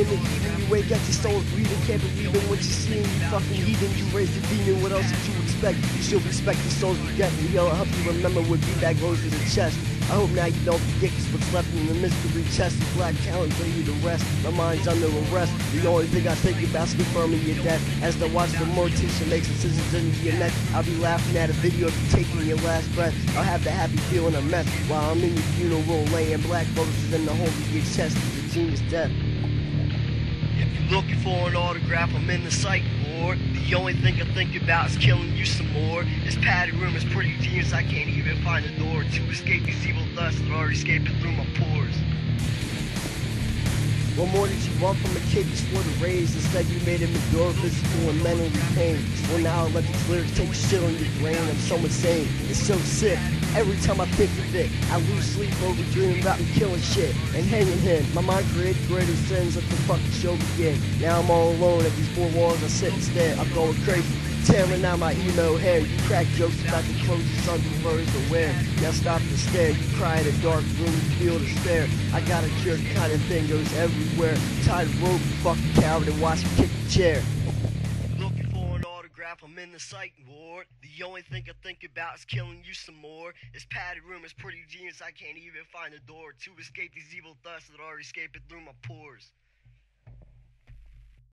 in the heathen, you ain't got your soul breathing, can't believe in what you see, and you fucking heathen, you raised a demon, what else did you expect? You should respect the souls we get, and yo, I hope you remember when B-Bag rose to the chest. I hope now you don't forget cause what's left in the mystery chest of black talent for you to rest. My mind's under arrest. The only thing I think about is confirming your death. As I watch the mortician make some scissors into your neck, I'll be laughing at a video of you taking your last breath. I'll have the happy feeling of mess while I'm in your funeral laying black roses in the hole of your chest of the genius death. If you're looking for an autograph, I'm in the psych ward. The only thing I think about is killing you some more. This padded room is pretty genius, I can't even find a door to escape these evil thoughts that are escaping through my pores. What more did you want from a kid you swore to raise? Instead you made him endure physical and mentally pain. Well now I'll let these lyrics take shit on your brain. I'm so insane, it's so sick. Every time I think of it, I lose sleep over dreaming about me killing shit and hanging him. My mind created greater sins, let the fucking show begin. Now I'm all alone at these four walls, I sit and stare. I'm going crazy, tearing out my emo hair. You crack jokes about the closest underlures to wear. Now stop and stare, you cry in a dark room, you feel despair. I got a jerk kind of thing goes everywhere. Tied rope, fucking coward, and watch me kick the chair. I'm in the psych ward. The only thing I think about is killing you some more. This padded room is pretty genius, I can't even find a door to escape these evil thoughts that are escaping through my pores.